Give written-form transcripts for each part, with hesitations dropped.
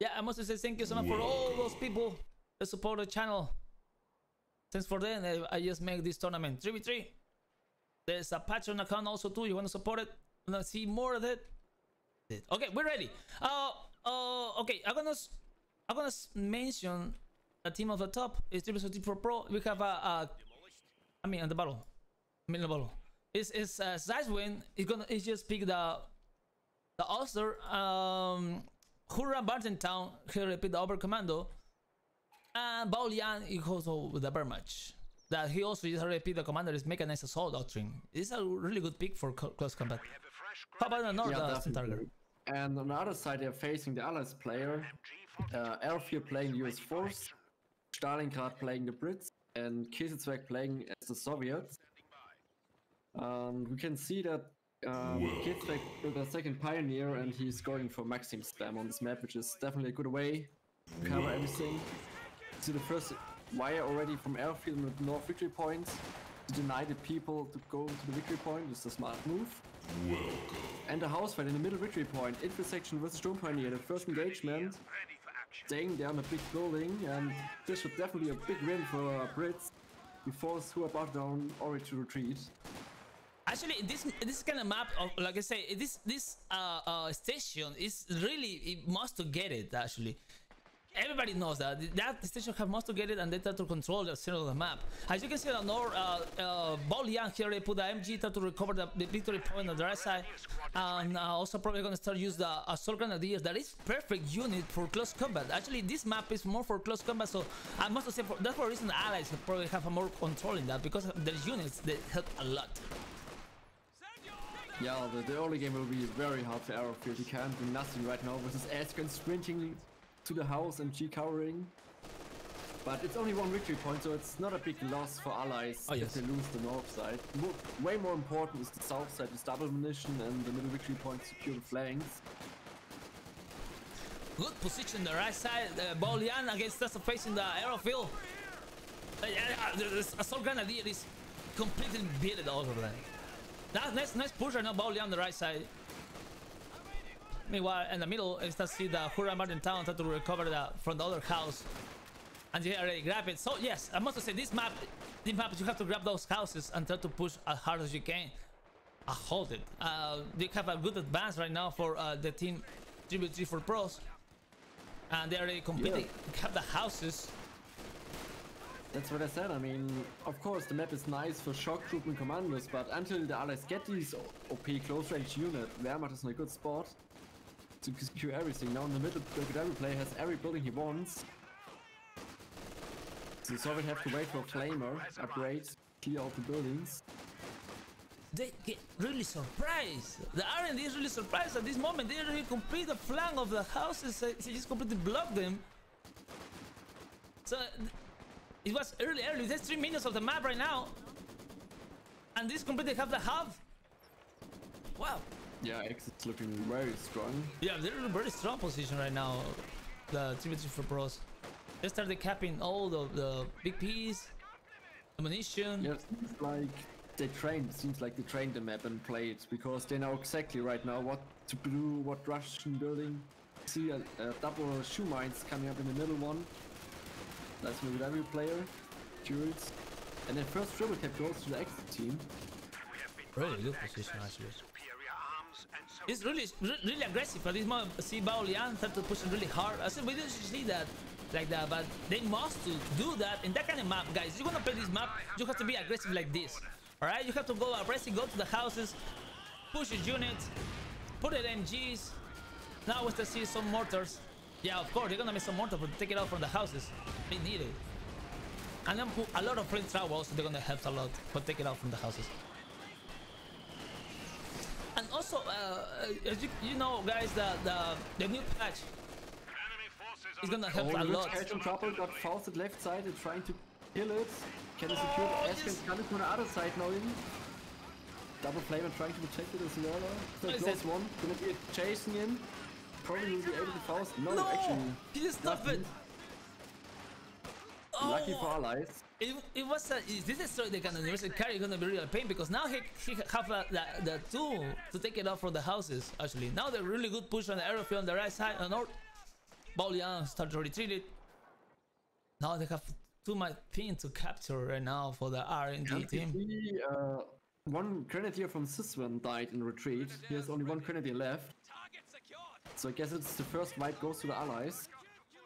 Yeah, I must say thank you so much for all those people that support the channel. Thanks for that. I just made this tournament 3v3. There's a Patreon account also too. You want to support it? Want to see more of it? Okay, we're ready. Okay, I'm gonna mention a team of the top. It's 3v4 Pro. We have on the battle. I mean the battle. It's Zyswen. It's just pick the Ulster. Whorunbartertown. He'll pick the Upper Commando. And BaoLiang is also with the bear match. That he also just already picked the commander is mechanized assault doctrine. It's a really good pick for close combat. How about the north target? And on the other side, they're facing the Allies player, Aerafield playing US force, Stalingrad playing the Brits, and Käsezwerg playing as the Soviets. We can see that Käsezwerg built a second pioneer, and he's going for Maxim spam on this map, which is definitely a good way to cover everything. See the first wire already from Aerafield with no victory points. To deny the people to go to the victory point is a smart move. And the house fight in the middle victory point, intersection versus Storm Pioneer, the first engagement, staying there on a big building, and this should definitely be a big win for Brits before Whorunbartertown already to retreat. Actually, this kind of map, of, like I say, this station is really it must to get it actually. Everybody knows that station have most to get it and they try to control the center of the map. As you can see on the north, BaoLiang here they put the MG, try to recover the victory point on the right side. And also probably gonna start use the Assault Grenadiers. That is perfect unit for close combat. Actually, this map is more for close combat, so I must say that's for the reason the Allies probably have a more control in that, because their units, they help a lot. Yeah, the early game will be very hard for Aerafield. He can't do nothing right now versus Asken sprinting to the house and G covering, but it's only one victory point, so it's not a big loss for Allies if they lose the north side. Way more important is the south side with double munition and the middle victory point secure the flanks. Good position the right side. BaoLiang against us facing the Aerafield. The Assault Grenadier is completely beaten all over there. That nice push right now, BaoLiang on the right side. Meanwhile, in the middle, is to see the Whorunbartertown try to recover from the other house. And they already grab it. So, yes, I must say, this map, you have to grab those houses and try to push as hard as you can. Hold it. They have a good advance right now for the team 3v3 for pros. And they already completely have the houses. That's what I said. I mean, of course, the map is nice for shock troop and commandos, but until the Allies get these OP close-range unit, Wehrmacht is in a good spot to secure everything. Now in the middle, every player has every building he wants. The Soviet have to wait for a flamer upgrade, clear out the buildings. They get really surprised. The R&D is really surprised at this moment. They really complete the flank of the houses. They just completely block them. So it was early. There's 3 minutes of the map right now, and this completely have the half. Wow. Yeah, Exit's looking very strong. Yeah, they're in a very strong position right now, the 3v3 for pros. They started capping all the big Ps, the munition. Yeah, it's like they trained. It seems like they trained the map and played, because they know exactly right now what to do, what Russian building. See a double shoe mines coming up in the middle one. That's with every player, duels. And then first triple tap goes to the Exit team. Really good position actually. It's really aggressive, but this moment see BaoLiang have to push it really hard. I said we didn't see that like that, but they must to do that in that kind of map, guys. If you're gonna play this map, you have to be aggressive like this. Alright, you have to go aggressive, go to the houses, push your units, put it MGs. Now we still see some mortars. Yeah, of course, they're gonna make some mortars to take it out from the houses. They need it. And then a lot of flint travel also, they're gonna help a lot for take it out from the houses. And also, as you know, guys, the new patch is gonna help a lot. Action trouble got fausted left side and trying to kill it. Can he secure the Asken's coming from the other side now in? Double flame and trying to protect it as well. Third close one. Gonna be chasing him. Probably will be able to faust. No, actually. He just stopped it. Lucky for Allies. It was a, this is the kind of universal carry gonna be real pain, because now he have the tool to take it out from the houses. Actually, now they're really good push on the Aerafield on the right side and north. BaoLiang started to retreat. Now they have too much thing to capture right now for the RNG team. See, one grenadier from Zyswen died in retreat. He has only one grenadier left. So I guess it's the first wipe goes to the allies.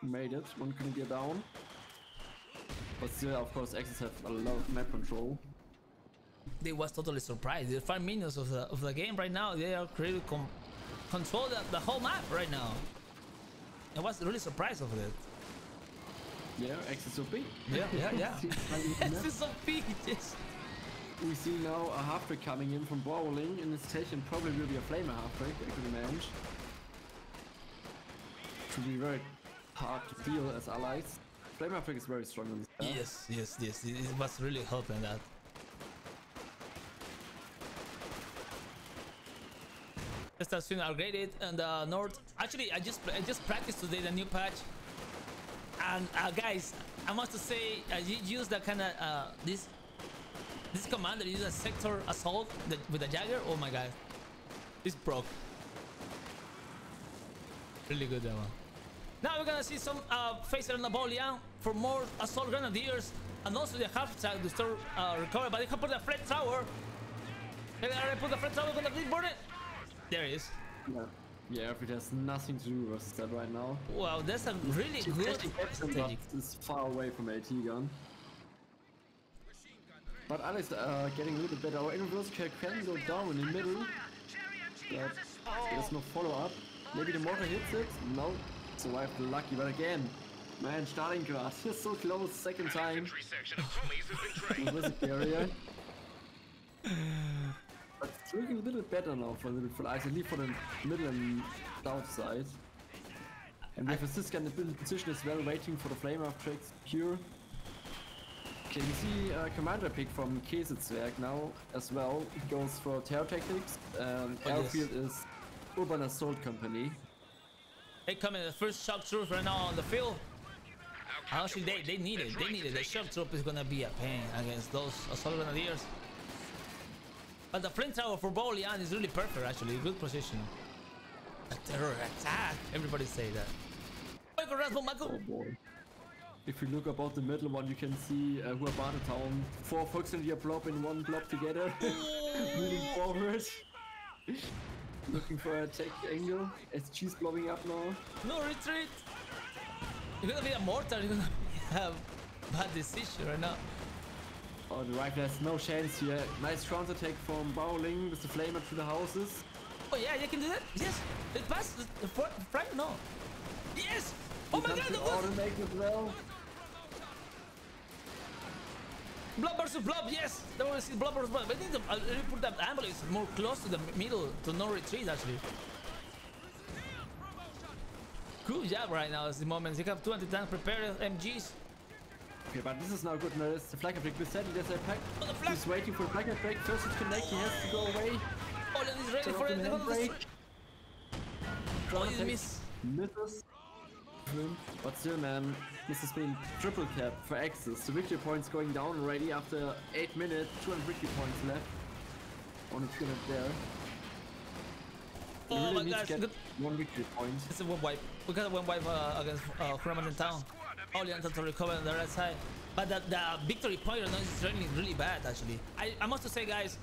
Made it, one grenadier down. But still, of course, Axis have a lot of map control. They was totally surprised. The 5 minutes of the game right now, they are really control the whole map right now. I was really surprised of it. Yeah, XSOP. Yeah. XSOP, yes. We see now a half-track coming in from BaoLiang. In this station probably will be a flamer half-track, I could imagine. It should be very hard to deal as allies. Flamer half-track is very strong on this path. Yes. It was really helping that. The stations are upgraded and the north. Actually, I just practiced today the new patch. And guys, I must say, you use the kind of this commander. Use a sector assault with a Jagger. Oh my god, it's broke. Really good demo. Now we're gonna see some phaser on the BaoLiang for more assault grenadiers and also the half track to store recovery. But they can put the flat tower. They're gonna put the flat tower on the big burden. There it is. Yeah. Yeah, if it has nothing to do versus that right now. Wow, that's a really good strategy. It's far away from AT gun. But Alex getting a little bit better. Our inverse can go down in the middle. But there's no follow-up. Maybe the mortar hits it. No. Survived the lucky, but again. Man, Stalingrad is so close. Second time. With the carrier. But it's looking a little better now for the little ice, at least for the middle and south side. And we have a Siska in the position as well, waiting for the flame off tricks here. Okay, we see a commander pick from Käsezwerg now as well. He goes for terror tactics. Aerafield is Urban Assault Company. They come in the first shock troop right now on the field. Actually, they need it. They need it. The shock troop is gonna be a pain against those assault grenadiers. But the flint tower for BaoLiang is really perfect, actually. Good position. A terror attack. Everybody say that. Oh boy. If you look about the middle one, you can see Whorunbartertown. Four folks in the blob in one blob together. Moving forward. Looking for an attack angle. SG's blowing up now. No retreat. You're gonna be a mortar. You're gonna have a bad decision right now. Oh, the rifle has no chance here. Nice counter attack from BaoLiang with the flamer through the houses. Oh yeah, you can do that? Yes! It passed! Frank? No! Yes! Oh my god, the automate as well. Blob versus blob, yes! That was blob versus blob. But I need to put that ambulance more close to the middle, to no retreat actually. Good job right now at the moment. You have 20 tanks prepared, MGs. Okay, but this is now good news. The flag attack is set. There's a pack. He's waiting for the flag attack. First it's connect. He has to go away. Oh, he's ready for it. Oh, you miss. Misses. But still, man, this has been triple cap for Axis. The victory points going down already after 8 minutes. 200 victory points left. Only 200 there. Oh really my god, one victory point. It's a one wipe. We got a one wipe against Whorunbartertown. Only until to recover on the right side. But the victory point right now is really bad actually. I must say guys,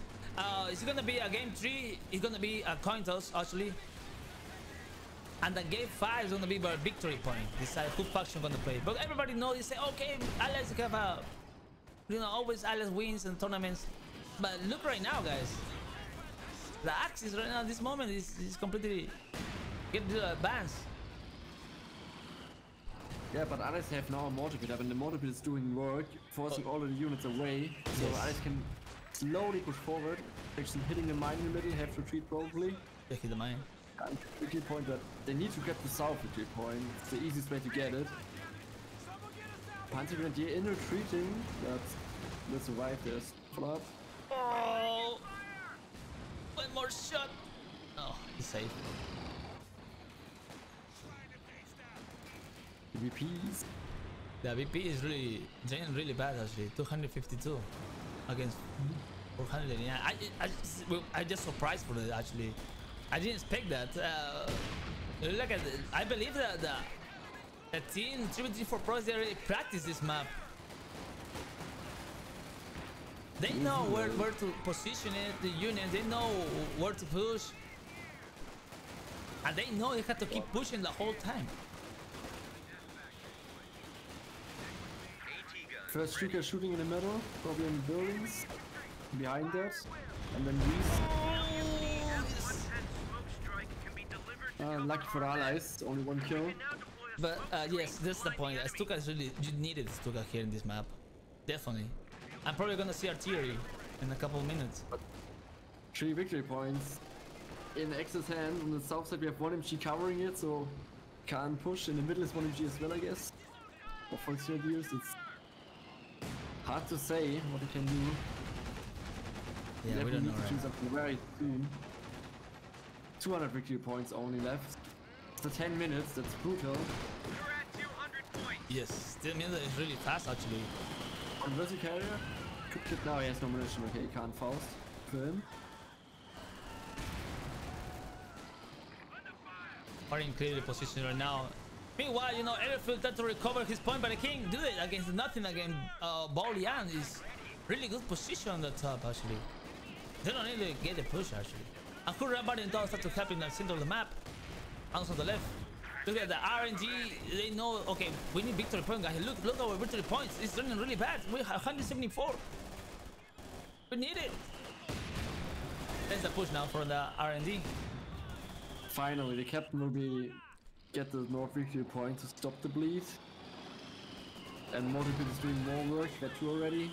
it's gonna be a game 3, it's gonna be a coin toss actually. And the game 5 is gonna be by victory point. Decide who faction gonna play. But everybody knows, they say, okay, allies have a, you know, always allies wins in tournaments. But look right now guys. The Axis right now, this moment, is completely get the advance. Yeah, but allies have now a mortar pit up, and the mortar pit is doing work, forcing all of the units away. So allies can slowly push forward. Actually hitting the mine in the middle, have to retreat probably. They hit the mine. And victory point, but they need to get the south victory point. It's the easiest way to get it. Panzer Grenadier in retreating, but they survive this flop. Oh! One more shot! Oh, he's safe. The VPs. The VP is really draining really bad actually. 252 against 409. I just surprised for it actually. I didn't expect that. Look at it. I believe that the The team 3v3 pros, they already practiced this map. They know where to position it, the unit, they know where to push. And they know they have to keep pushing the whole time. First Stuka shooting in the middle, probably in the buildings, behind that, and then lucky for allies, only one kill. But yes, this is the point. Stuka is really, you needed Stuka here in this map, definitely. I'm probably gonna see artillery in a couple of minutes. 3 victory points in X's hand. On the south side we have 1 MG covering it, so can't push. In the middle is 1 MG as well, I guess. Or folks here views, it's hard to say what it can do. Yeah, we don't know, right? Choose up very soon. 200 victory points only left. After 10 minutes, that's brutal. You're at 200 points. Yes, 10 minutes is really fast actually. Converted carrier? Could kick now, he has no munition, okay, he can't Faust. Film. Are in clearly position right now. Meanwhile, you know, Aerafield tried to recover his point, but he can't do it against nothing against BaoLiang. Is really good position on the top, actually. They don't really get the push, actually. And Whorunbartertown starts to happen in the center of the map. Hangs on the left. Look at the RNG. They know, okay, we need victory point, guys. Look at our victory points. It's running really bad. We have 174. We need it. There's the push now for the RNG. Finally, the captain will be get the north victory point to stop the bleed. And Motorpit is doing more work. Got 2 already.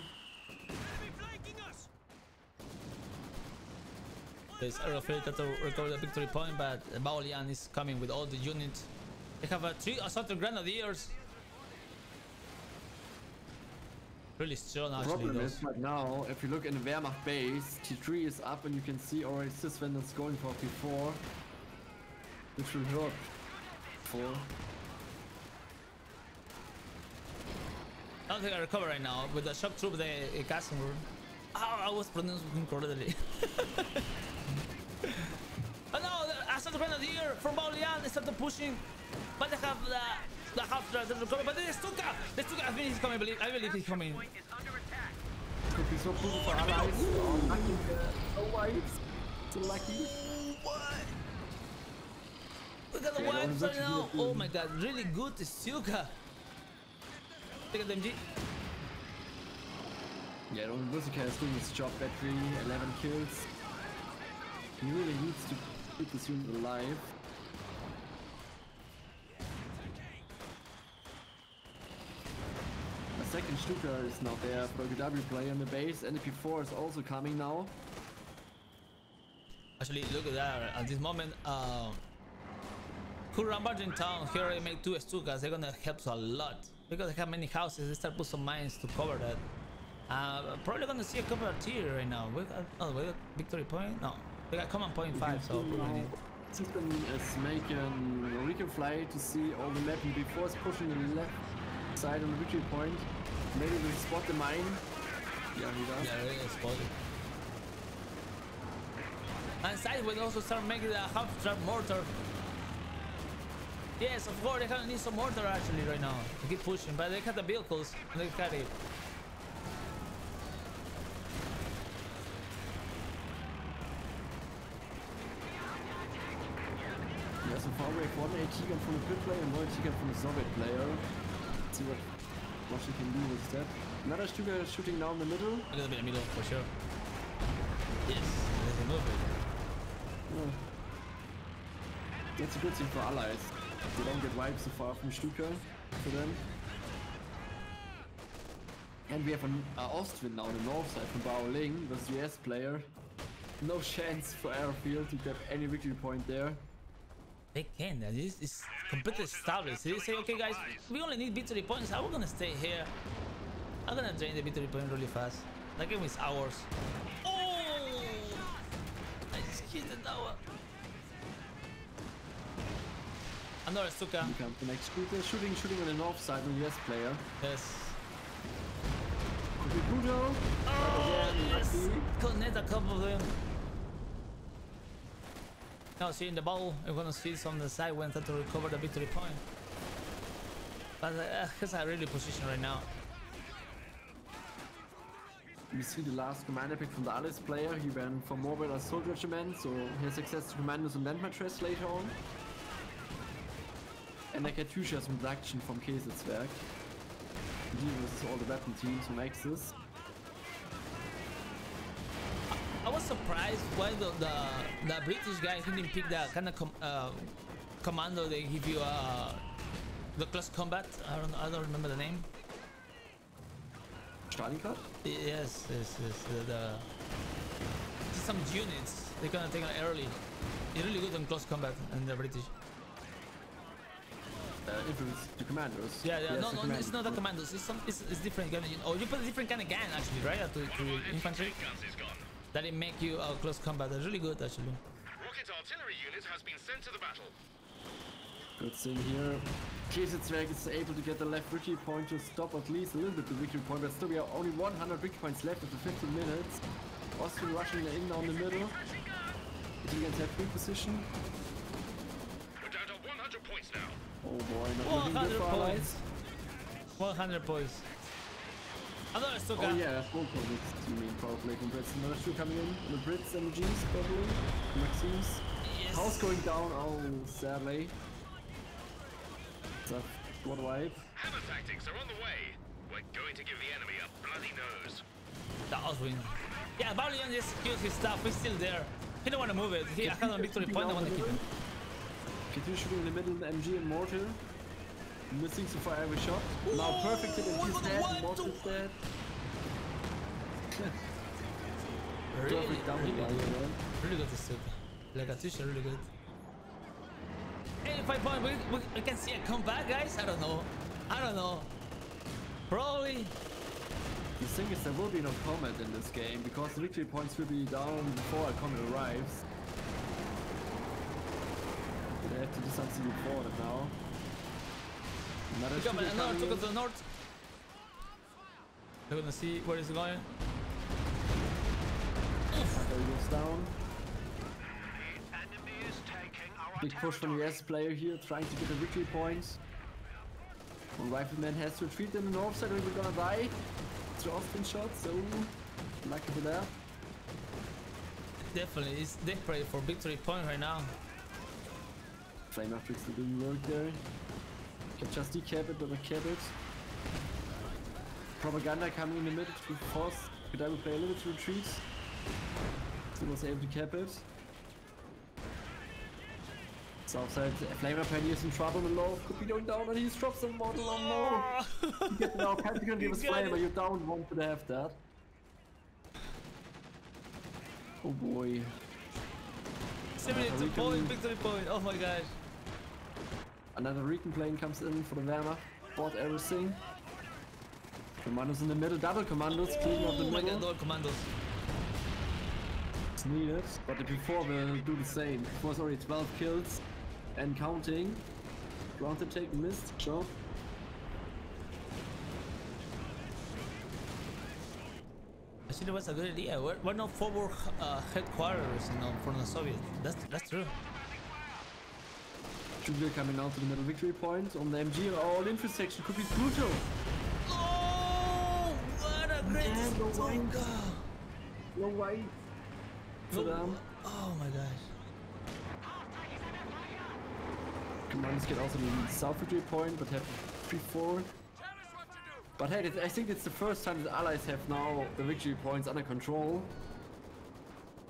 There's Aerafield to recover the victory point, but BaoLiang is coming with all the units. They have 3 assault grenadiers. Really strong actually. The problem is right now, if you look in the Wehrmacht base, T3 is up and you can see already Zyswen is going for P4, which will hurt. 4. I don't think I recover right now with the shock troop, the Käsezwerg. I was pronouncing correctly. Oh no, the assault grenadier from BaoLiang, they started pushing, but they have the half-track to recover, but there's Stuka! The Stuka, I think he's coming, I believe he's coming. Could be so cool for allies. Oh, lucky. Oh, wipes. So lucky. What? Look at the wipes right now. Oh my god, really good Stuka. Look at the MG. Yeah, Wuzika is doing his job. Battery, 11 kills. He really needs to keep this unit alive. A second Stuka is now there for the W player on the base, and the P4 is also coming now. Actually, look at that. At this moment, Whorunbartertown here they make 2 Stukas. They're gonna help a lot because they have many houses. They start put some mines to cover that. Probably gonna see a couple of tier right now. We got, oh, we got victory point? No. We got command point 5, so probably. Zyswen is making a recon fly to see all the map, and before it's pushing on the left side on the victory point. Maybe we spot the mine. Yeah, he does. Yeah, really spotted. And Zyswen will also start making the half-trap mortar. Yes, of course, they kinda need some mortar actually right now to keep pushing, but they got the vehicles and they got it. So far we have 1 AT gun from the pit player and 1 AT gun from the Soviet player. Let's see what she can do with that. Another Stuka shooting down the middle. A little bit in the middle, for sure. Yes, there's a move. Yeah. That's a good thing for allies. They don't get wiped so far from Stuka for them. And we have an Ostwind now on the north side from BaoLiang versus the US player. No chance for Aerafield to grab any victory point there. They can, this is completely established. They say, okay guys, we only need victory points, how are we gonna stay here? I'm gonna drain the victory point really fast. That game is ours. Oh! I just hit the tower. Another Stuka. The next shooter, shooting on the north side on the US player. Yes. Could be brutal. Oh, yes! Connect a couple of them. Now see in the ball, we're gonna see some on the side when they to recover the victory point. But has a really position right now. We see the last commander pick from the Alice player. He ran for Mobile Assault Regiment, so he has access to commandos and landmatress later on. And Nakatusha has some reduction from Käsezwerg. He was all the weapon teams from Axis. I was surprised why the British guy didn't pick that kind of commando they give you the close combat. I don't remember the name. Stalingrad? Yes. Some units they kind of take on early. They're really good on close combat and the British. If it's the commandos. Yeah. No, it's not the commandos. It's different gun. Oh, you put a different kind of gun actually, right? To infantry. That it make you close combat. That's really good actually. Rocket artillery unit has been sent to the battle. Good thing here. Käsezwerg is able to get the left victory point to stop at least a little bit the victory point, but still we have only 100 victory points left at the 15 minutes. Austrian rushing in down the middle. Italians have free position. We're down to 100 points now. Oh boy, not looking good for allies. 100 points. Another Stuka. Oh yeah, 4 points you mean probably. Congrats to another Stuka coming in. The Brits and the Jeans probably. The Maxims. Yes. House going down, oh sadly. It's a blood wipe. Hammer tactics are on the way. We're going to give the enemy a bloody nose. The Ostwind. Yeah, BaoLiang just killed his stuff. He's still there. He don't want to move it. He had a victory point. I want to keep him. Continue shooting in the middle, the MG and mortar. Missing so far every shot. Ooh, now perfect hit and he's dead. Mortar's dead. Really, really good to see. Like a t-shirt, really good. 85 points. We can see a comeback, guys. I don't know. Probably. The thing is, there will be no combat in this game because the victory points will be down before a comet arrives. They have to do something before it now. Another Stuka to the north. They're gonna see where it's going. He goes down. Big push from the US player here, trying to get the victory points. One rifleman has to retreat in the north side, or we're gonna die. It's often shot, so lucky for that. Definitely, it's desperate for victory point right now. Flame Matrix didn't work there. Can just decap it, but I cap it. Propaganda coming in the middle to force the double player a little to retreat. So was able to cap it. Southside, Flamer Penny is in trouble below. Could be going down and he drops a model on low. You get now, Penny can give us Flamer, you down, want to have that. Oh boy. 72 point, victory point, oh my gosh. Another Recon plane comes in for the Wehrmacht, bought everything. Commandos in the middle, double commandos, cleaning up the middle. Oh my god, commandos. It's needed, but the P4 will do the same. Before it's already 12 kills. And counting. Ground attack missed. Show. Actually, that was a good idea. We're not forward headquarters, you know, from the Soviet. That's true. Julia coming out to the middle victory point on the MG. All intersection could be brutal. Oh, what a great Stuka! No way. No. Oh my gosh. Commanders get also the south victory point, but have free forward. But hey, I think it's the first time the allies have now the victory points under control.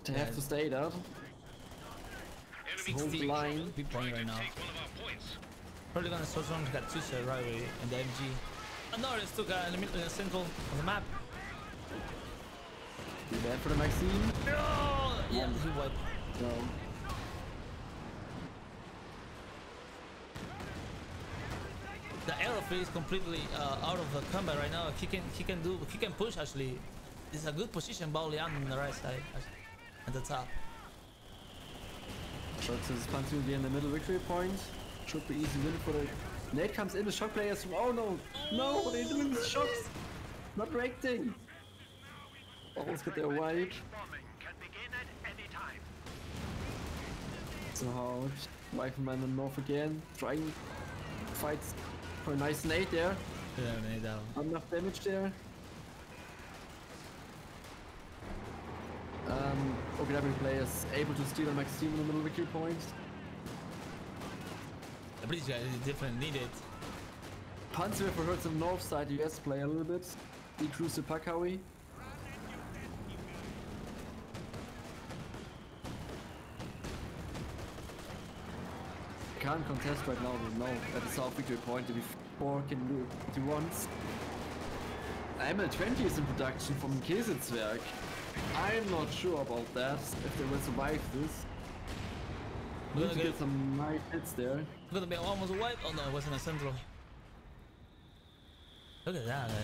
They have to stay there. Whole line. Big point right now. Probably gonna switch on Katusha rivalry and the MG. Another Stuka in the middle, in the center of the map. Be bad for the Maxime. No! Yeah, he wiped. No. The aerafield is completely out of the combat right now. He can push actually. It's a good position, BaoLiang on the right side, actually, at the top. Shots is punching again in the middle victory point. Should be easy win for the... Nate comes in, the shot players from... Oh no! No! What are you doing with the shots? Not reacting! Almost got their wipe. So hard. Rifleman in north again. Trying... Fights For a nice nade there. Yeah, nade down. Enough damage there. Okay, that means player is able to steal a max team in the middle of the kill point. The British guy is different, needed. Panzer hurts on the north side, the US player a little bit. He cruised the Pakawi. Can't contest right now, but no, at the south victory point, the B4 can do what he wants. ML20 is in production from Käsezwerg. I'm not sure about that, if they will survive this. We need to get some nice hits there. It's gonna be almost wiped. Oh no, it wasn't a central. Look at that, guys.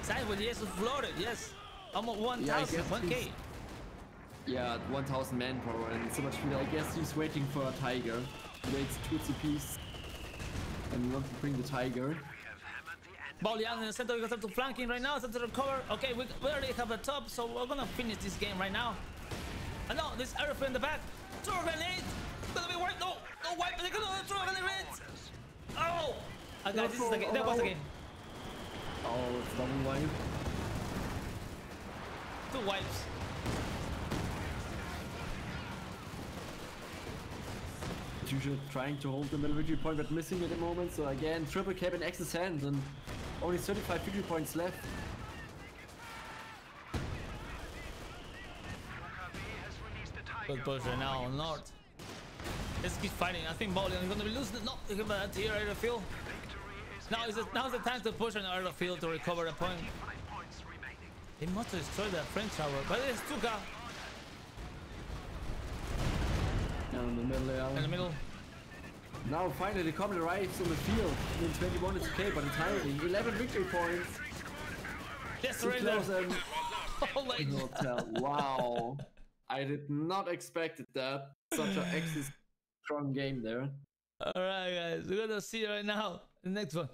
Sideways, yes, floated, yes. Almost 1,000, 1K. Yeah, 1,000 manpower and so much speed. I guess he's waiting for a tiger. He waits 2 CPs and wants to bring the tiger. BaoLiang in the center, because to flanking right now, it's up to recover. Okay, we barely have the top, so we're gonna finish this game right now. And now, this airfield in the back. Throw grenade! Gonna be wiped! No! No wipe! They're gonna throw grenades! Oh! Okay, no, this is the game. That was the game. Oh, it's double wipe. 2 wipes. Usually trying to hold the middle victory point, but missing at the moment. So again, triple cap in X's hands and only 35 victory points left. Good push right now on north. Let's keep fighting. I think BaoLiang is gonna be losing. No, they're gonna have here aerafield. Now's the time to push on aerafield to recover the point. They must destroy that French tower, but it's Stuka. In the middle, yeah. In the middle. Now finally the comet arrives on the field. I mean, 21 is okay, but it's hiring. 11 victory points. Yes, right there. Oh my God. Wow. I did not expect that. Such an excellent, strong game there. Alright guys, we're gonna see you right now. The next one.